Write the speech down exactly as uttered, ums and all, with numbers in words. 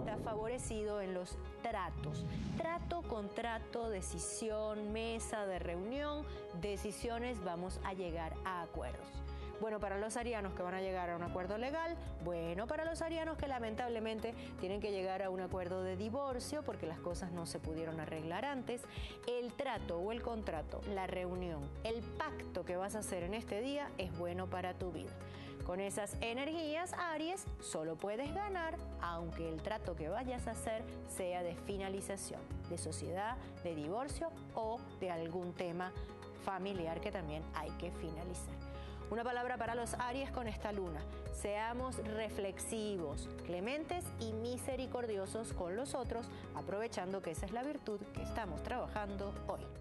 está favorecido en los tratos. Trato, contrato, decisión, mesa de reunión, decisiones, vamos a llegar a acuerdos. Bueno, para los arianos que van a llegar a un acuerdo legal, bueno, para los arianos que lamentablemente tienen que llegar a un acuerdo de divorcio porque las cosas no se pudieron arreglar antes, el trato o el contrato, la reunión, el pacto que vas a hacer en este día es bueno para tu vida. Con esas energías, Aries, solo puedes ganar, aunque el trato que vayas a hacer sea de finalización, de sociedad, de divorcio o de algún tema familiar que también hay que finalizar. Una palabra para los Aries con esta luna. Seamos reflexivos, clementes y misericordiosos con los otros, aprovechando que esa es la virtud que estamos trabajando hoy.